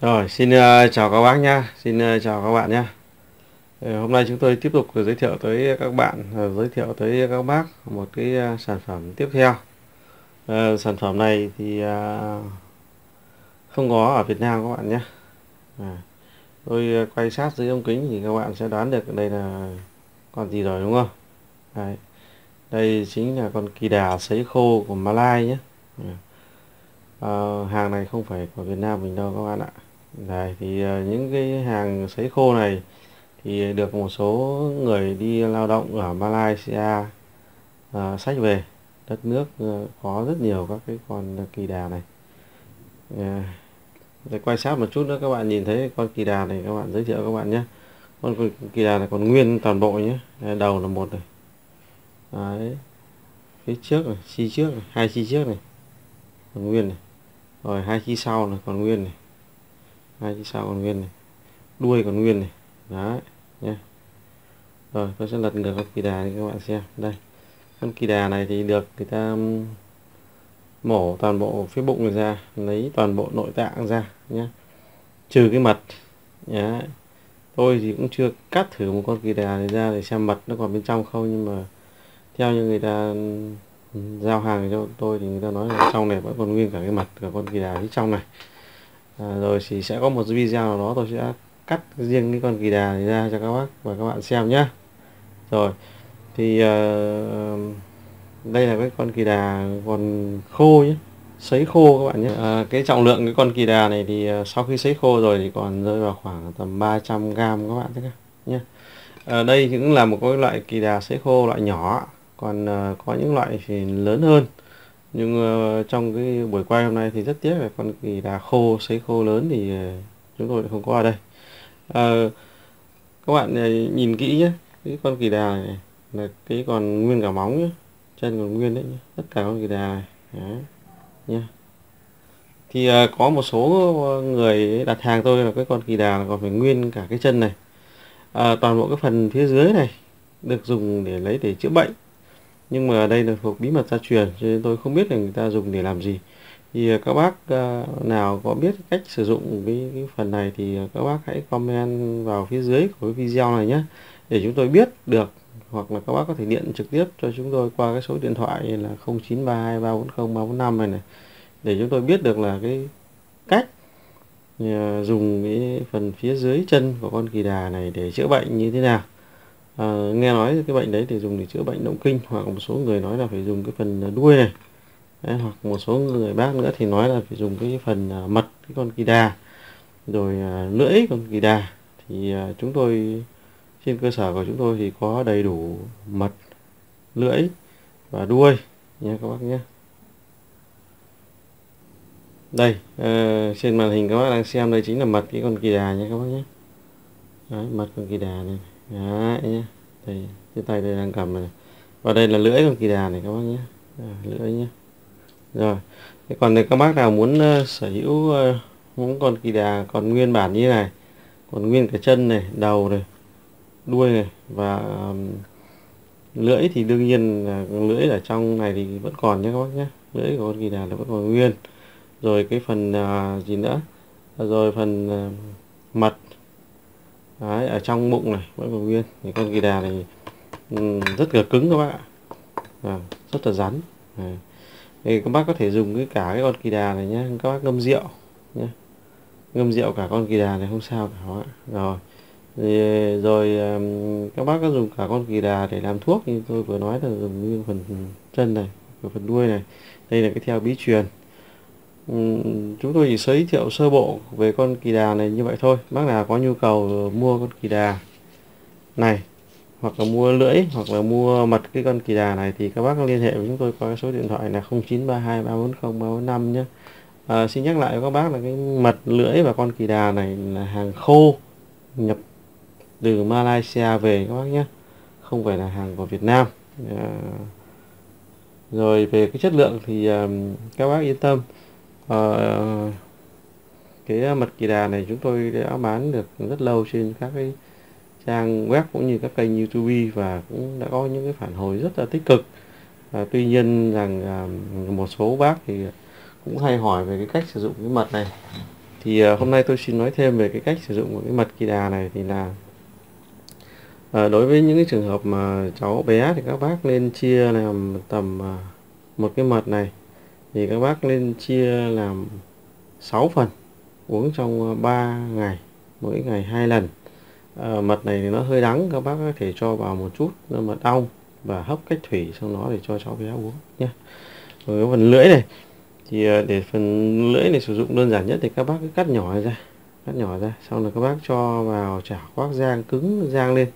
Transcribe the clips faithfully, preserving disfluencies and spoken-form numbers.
Rồi, xin uh, chào các bác nhá, xin uh, chào các bạn nhá. Hôm nay chúng tôi tiếp tục giới thiệu tới các bạn, giới thiệu tới các bác một cái uh, sản phẩm tiếp theo. Uh, sản phẩm này thì uh, không có ở Việt Nam các bạn nhé. À, tôi uh, quay sát dưới ống kính thì các bạn sẽ đoán được đây là con gì rồi đúng không? Đấy. Đây chính là con kỳ đà sấy khô của Malai nhé. À. À, hàng này không phải của Việt Nam mình đâu các bạn ạ. Đấy, thì uh, những cái hàng sấy khô này thì được một số người đi lao động ở Malaysia uh, xách về đất nước, uh, có rất nhiều các cái con kỳ đà này. Uh, để quay sát một chút nữa các bạn nhìn thấy con kỳ đà này, các bạn giới thiệu các bạn nhé. Con kỳ đà này còn nguyên toàn bộ nhé. Đầu là một này. Đấy. Phía trước này, chi trước này, hai chi trước này còn nguyên này. Rồi hai chi sau này còn nguyên này. Hai chi sau còn nguyên này. Đuôi còn nguyên này. Đấy nhé. Rồi tôi sẽ lật ngược con kỳ đà này các bạn xem. Đây. Con kỳ đà này thì được người ta mổ toàn bộ phía bụng này ra, lấy toàn bộ nội tạng ra nhé. Trừ cái mật. Đấy. Tôi thì cũng chưa cắt thử một con kỳ đà này ra để xem mật nó còn bên trong không, nhưng mà theo như người ta giao hàng cho tôi thì người ta nói là trong này vẫn còn nguyên cả cái mặt cả con kỳ đà phía trong này. À, rồi thì sẽ có một video nào đó tôi sẽ cắt riêng cái con kỳ đà này ra cho các bác và các bạn xem nhé. Rồi thì uh, đây là cái con kỳ đà còn khô nhé, sấy khô các bạn nhé. À, cái trọng lượng cái con kỳ đà này thì sau khi sấy khô rồi thì còn rơi vào khoảng tầm ba trăm gam các bạn nhé. À, đây cũng là một cái loại kỳ đà sấy khô loại nhỏ, còn uh, có những loại thì lớn hơn, nhưng uh, trong cái buổi quay hôm nay thì rất tiếc là con kỳ đà khô sấy khô lớn thì uh, chúng tôi không có ở đây. Uh, các bạn uh, nhìn kỹ nhé, cái con kỳ đà này là cái còn nguyên cả móng nhé, chân còn nguyên đấy nhé. Tất cả con kỳ đà này đấy, nhé. Thì uh, có một số người đặt hàng tôi là cái con kỳ đà còn phải nguyên cả cái chân này, uh, toàn bộ cái phần phía dưới này được dùng để lấy để chữa bệnh. Nhưng mà đây là thuộc bí mật gia truyền cho nên tôi không biết là người ta dùng để làm gì. Thì các bác nào có biết cách sử dụng cái, cái phần này thì các bác hãy comment vào phía dưới của cái video này nhé, để chúng tôi biết được, hoặc là các bác có thể điện trực tiếp cho chúng tôi qua cái số điện thoại là không chín ba hai ba bốn không ba bốn năm này, này để chúng tôi biết được là cái cách dùng cái phần phía dưới chân của con kỳ đà này để chữa bệnh như thế nào. À, nghe nói cái bệnh đấy thì dùng để chữa bệnh động kinh, hoặc một số người nói là phải dùng cái phần đuôi này đấy, hoặc một số người bác nữa thì nói là phải dùng cái phần mật cái con kỳ đà, rồi lưỡi con kỳ đà. Thì chúng tôi trên cơ sở của chúng tôi thì có đầy đủ mật, lưỡi và đuôi nha các bác nhé. Đây à, trên màn hình các bác đang xem đây chính là mật cái con kỳ đà nha các bác nhé. Đấy, mật con kỳ đà này. Đấy nhé, đây, cái tay đây đang cầm này. Và đây là lưỡi con kỳ đà này các bác nhé. Rồi, lưỡi nhé. Rồi, thế còn này các bác nào muốn uh, sở hữu uh, những con kỳ đà còn nguyên bản như thế này, còn nguyên cái chân này, đầu này, đuôi này và um, lưỡi thì đương nhiên là lưỡi ở trong này thì vẫn còn nhé các bác nhé. Lưỡi của con kỳ đà là vẫn còn nguyên. Rồi cái phần uh, gì nữa? Rồi phần uh, mật. Đấy, ở trong bụng này vẫn còn nguyên. Thì con kỳ đà này rất là cứng các bác ạ, à, rất là rắn. À, thì các bác có thể dùng cái cả cái con kỳ đà này nhé, các bác ngâm rượu nhé, ngâm rượu cả con kỳ đà này không sao cả bác. Rồi thì, rồi các bác có dùng cả con kỳ đà để làm thuốc như tôi vừa nói, là dùng nguyên phần chân này, phần đuôi này. Đây là cái theo bí truyền. Chúng tôi chỉ giới thiệu sơ bộ về con kỳ đà này như vậy thôi. Bác nào có nhu cầu mua con kỳ đà này, hoặc là mua lưỡi, hoặc là mua mật cái con kỳ đà này thì các bác liên hệ với chúng tôi qua số điện thoại là không chín ba hai ba bốn không ba bốn năm nhé. À, xin nhắc lại với các bác là cái mật, lưỡi và con kỳ đà này là hàng khô nhập từ Malaysia về các bác nhé, không phải là hàng của Việt Nam. À, rồi về cái chất lượng thì um, các bác yên tâm. Uh, cái mật kỳ đà này chúng tôi đã bán được rất lâu trên các cái trang web cũng như các kênh YouTube, và cũng đã có những cái phản hồi rất là tích cực. Uh, tuy nhiên rằng uh, một số bác thì cũng hay hỏi về cái cách sử dụng cái mật này, Thì hôm nay tôi xin nói thêm về cái cách sử dụng của cái mật kỳ đà này. Thì là đối với những cái trường hợp mà cháu bé thì các bác nên chia làm tầm một cái mật này, thì các bác nên chia làm sáu phần, uống trong ba ngày, mỗi ngày hai lần. Mật này thì nó hơi đắng, các bác có thể cho vào một chút mật ong và hấp cách thủy xong đó để cho cháu bé uống nhé. Rồi cái phần lưỡi này, thì để phần lưỡi này sử dụng đơn giản nhất thì các bác cứ cắt nhỏ ra, cắt nhỏ ra, sau đó các bác cho vào chảo khoác rang cứng, rang lên,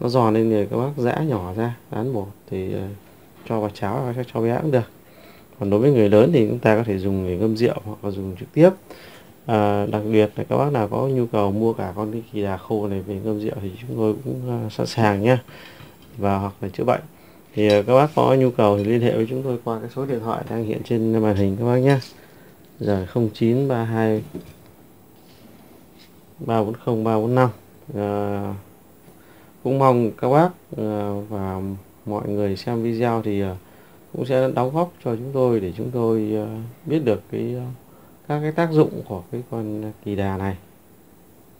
nó giòn lên thì các bác giã nhỏ ra, dán bột thì cho vào cháo cho cháu bé cũng được. Còn đối với người lớn thì chúng ta có thể dùng để ngâm rượu hoặc là dùng trực tiếp. À, đặc biệt là các bác nào có nhu cầu mua cả con cái kỳ đà khô này về ngâm rượu thì chúng tôi cũng sẵn sàng nhé, và hoặc là chữa bệnh. Thì các bác có nhu cầu thì liên hệ với chúng tôi qua cái số điện thoại đang hiện trên màn hình các bác nhé. Rồi không chín ba hai ba bốn không ba bốn năm. à, Cũng mong các bác à, và mọi người xem video thì à, cũng sẽ đóng góp cho chúng tôi để chúng tôi à, biết được cái các cái tác dụng của cái con kỳ đà này.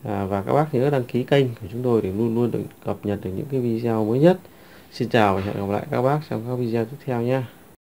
à, Và các bác nhớ đăng ký kênh của chúng tôi để luôn luôn được cập nhật được những cái video mới nhất. Xin chào và hẹn gặp lại các bác trong các video tiếp theo nhé.